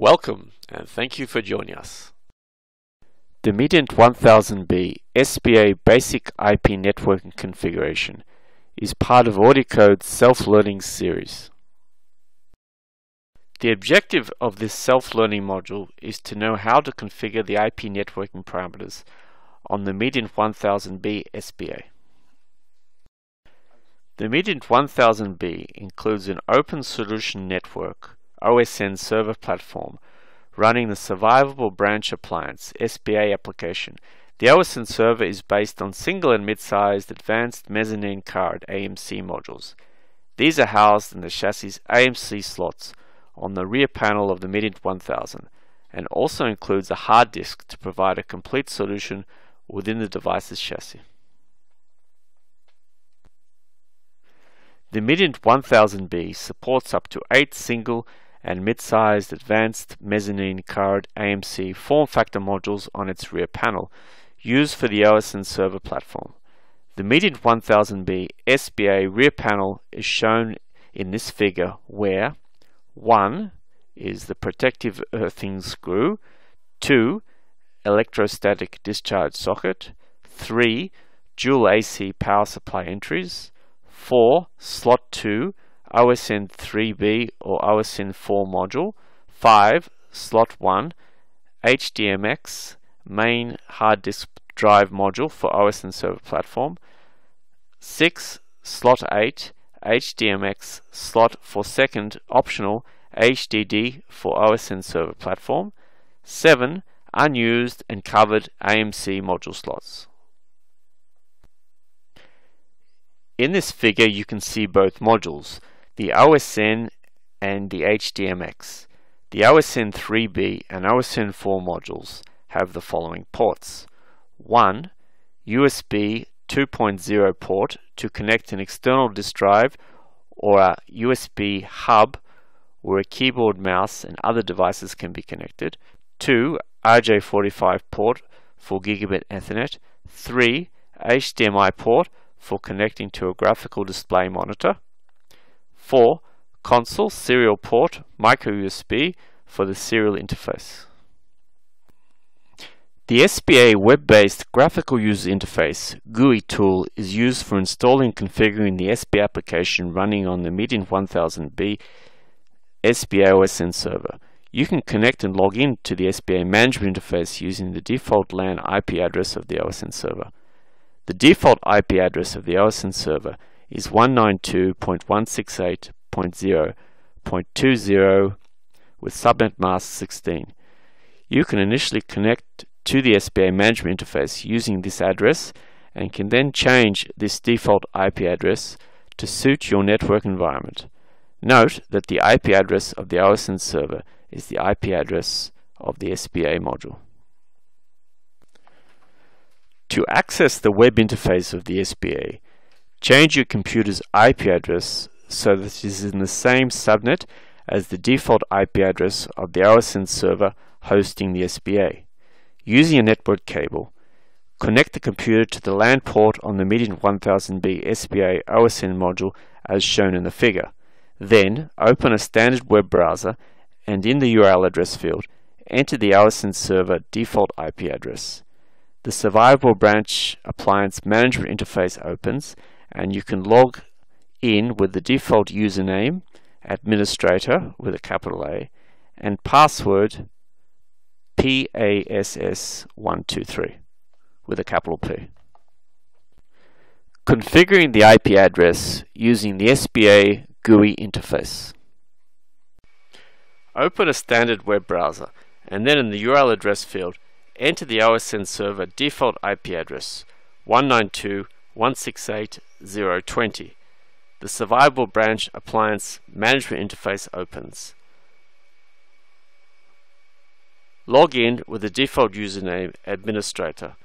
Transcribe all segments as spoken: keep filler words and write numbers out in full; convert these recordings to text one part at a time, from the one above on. Welcome and thank you for joining us. The Mediant one thousand B S B A Basic I P Networking Configuration is part of AudioCodes' Self-Learning series. The objective of this self-learning module is to know how to configure the I P networking parameters on the Mediant one thousand B S B A. The Mediant one thousand B includes an open solution network O S N server platform running the Survivable Branch Appliance S B A application. The O S N server is based on single and mid-sized advanced mezzanine card A M C modules. These are housed in the chassis A M C slots on the rear panel of the Mediant one thousand and also includes a hard disk to provide a complete solution within the device's chassis. The Mediant one thousand B supports up to eight single and mid-sized advanced mezzanine card A M C form factor modules on its rear panel, used for the O S N server platform. The Mediant one thousand B S B A rear panel is shown in this figure where one is the protective earthing screw, two electrostatic discharge socket, three dual A C power supply entries, four slot two O S N three B or O S N four module, five slot one H D M X main hard disk drive module for O S N server platform, six slot eight H D M X slot for second optional H D D for O S N server platform, seven unused and covered A M C module slots. In this figure you can see both modules, the O S N and the H D M X. The O S N three B and O S N four modules have the following ports. one. U S B two point oh port to connect an external disk drive or a U S B hub where a keyboard, mouse and other devices can be connected. two. R J forty-five port for gigabit Ethernet. three. H D M I port for connecting to a graphical display monitor. four. Console serial port micro U S B for the serial interface. The S B A web-based graphical user interface G U I tool is used for installing and configuring the S B A application running on the Mediant one thousand B S B A O S N server. You can connect and log in to the S B A management interface using the default LAN I P address of the O S N server. The default I P address of the O S N server is one ninety-two dot one sixty-eight dot zero dot twenty with subnet mask sixteen. You can initially connect to the S B A management interface using this address and can then change this default I P address to suit your network environment. Note that the I P address of the O S N server is the I P address of the S B A module. To access the web interface of the S B A, change your computer's I P address so that it is in the same subnet as the default I P address of the O S N server hosting the S B A. Using a network cable, connect the computer to the LAN port on the Mediant one thousand B S B A O S N module as shown in the figure. Then open a standard web browser and in the U R L address field, enter the O S N server default I P address. The Survivable Branch Appliance Management interface opens and you can log in with the default username, administrator with a capital A, and password P A S S one two three with a capital P. Configuring the I P address using the S B A G U I interface. Open a standard web browser and then in the U R L address field, enter the O S N server default I P address one ninety-two dot one sixty-eight dot zero dot twenty. The Survivable Branch Appliance Management interface opens. Log in with the default username administrator.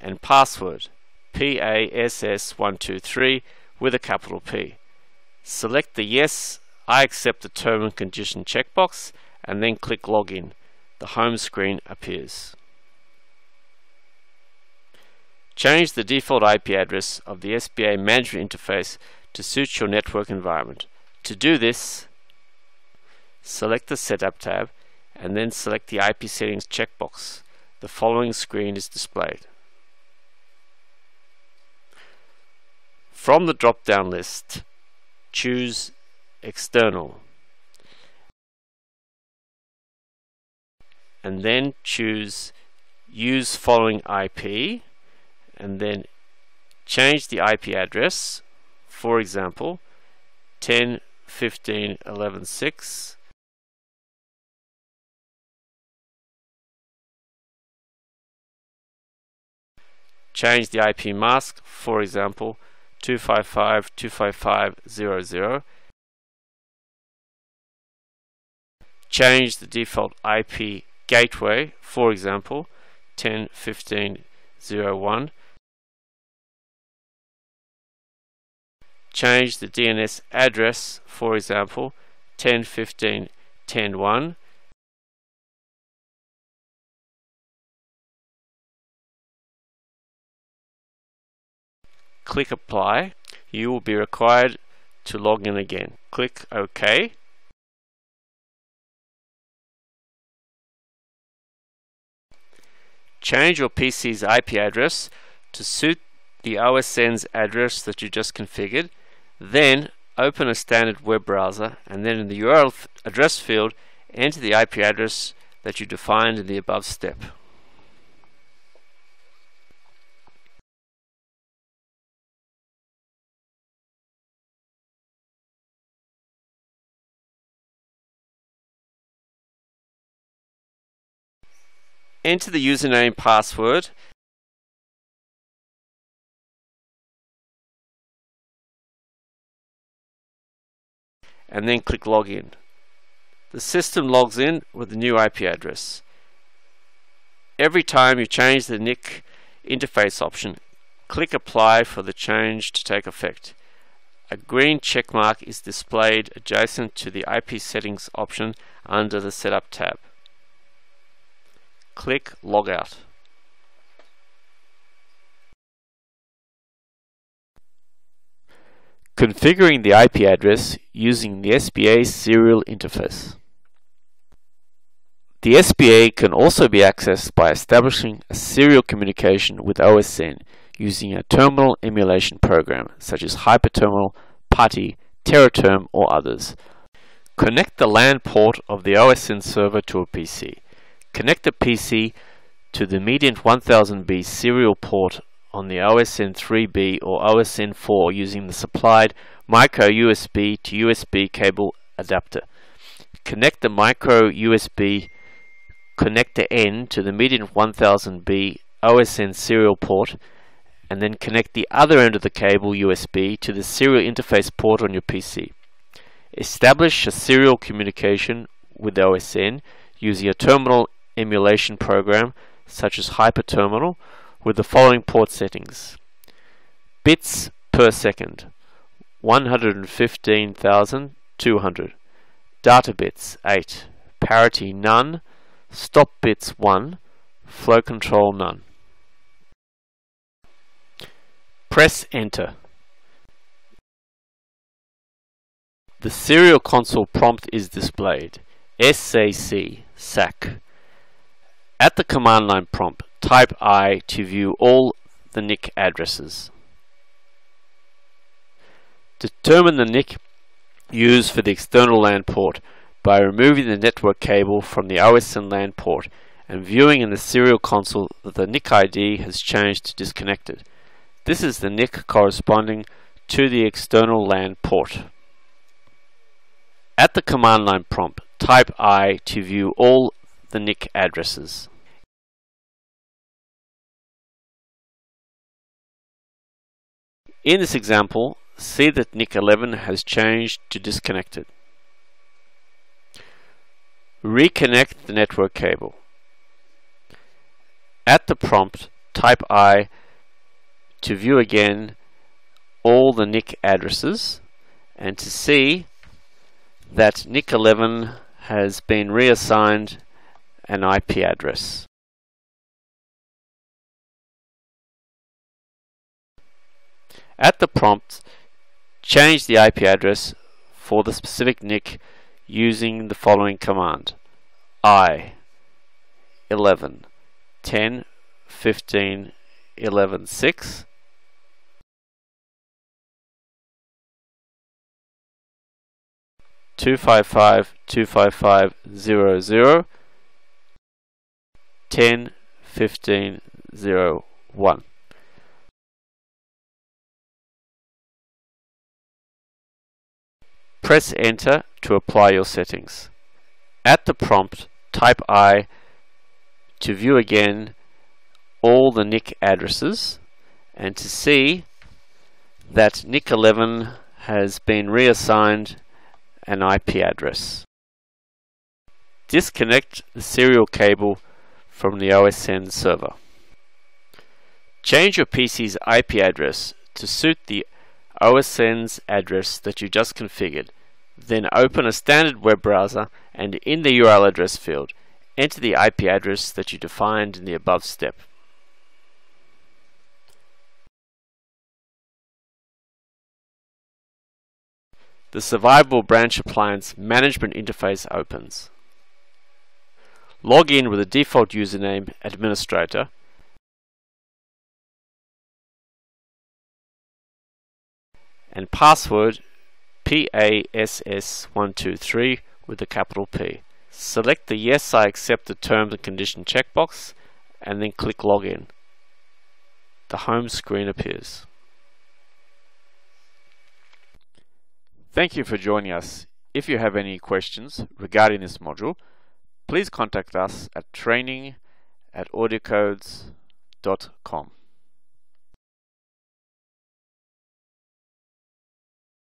And password P A S S one two three with a capital P. Select the yes I accept the term and condition checkbox and then click login. The home screen appears. Change the default I P address of the S B A management interface to suit your network environment. To do this, select the Setup tab and then select the I P settings checkbox. The following screen is displayed. From the drop-down list, choose External and then choose Use Following I P and then change the I P address, for example ten fifteen eleven six, change the I P mask, for example two five five two five five zero zero, change the default I P gateway, for example ten fifteen zero one, change the D N S address, for example ten fifteen ten one, click Apply. You will be required to log in again. Click OK. Change your P C's I P address to suit the O S N's address that you just configured. Then open a standard web browser and then in the U R L address field enter the I P address that you defined in the above step. Enter the username and password and then click Login. The system logs in with the new I P address. Every time you change the N I C interface option, click Apply for the change to take effect. A green check mark is displayed adjacent to the I P settings option under the Setup tab. Click Logout. Configuring the I P address using the S B A serial interface. The S B A can also be accessed by establishing a serial communication with O S N using a terminal emulation program such as HyperTerminal, PuTTY, TeraTerm or others. Connect the LAN port of the O S N server to a P C. Connect the P C to the Mediant one thousand B serial port on the O S N three B or O S N four using the supplied micro U S B to U S B cable adapter. Connect the micro U S B connector end to the Mediant one thousand B O S N serial port and then connect the other end of the cable U S B to the serial interface port on your P C. Establish a serial communication with O S N using a terminal emulation program such as HyperTerminal with the following port settings: bits per second one hundred fifteen thousand two hundred, data bits eight, parity none, stop bits one, flow control none. Press Enter. The serial console prompt is displayed: S A C, S A C. At the command line prompt, type I to view all the N I C addresses. Determine the N I C used for the external LAN port by removing the network cable from the O S N LAN port and viewing in the serial console that the N I C I D has changed to disconnected. This is the N I C corresponding to the external LAN port. At the command line prompt, type I to view all the N I C addresses. In this example, see that N I C eleven has changed to disconnected. Reconnect the network cable. At the prompt, type I to view again all the N I C addresses and to see that N I C eleven has been reassigned an I P address. At the prompt, change the I P address for the specific N I C using the following command: I eleven ten fifteen eleven six. two five five two five five zero zero ten fifteen zero one. Press enter to apply your settings. At the prompt, type I to view again all the N I C addresses and to see that N I C eleven has been reassigned an I P address. Disconnect the serial cable from the O S N server. Change your P C's I P address to suit the O S N's address that you just configured. Then open a standard web browser and in the U R L address field, enter the I P address that you defined in the above step. The Survivable Branch Appliance Management Interface opens. Log in with the default username Administrator and password P A S S one two three with a capital P. Select the Yes, I accept the Terms and Conditions checkbox and then click Login. The home screen appears. Thank you for joining us. If you have any questions regarding this module, please contact us at training at audiocodes dot com.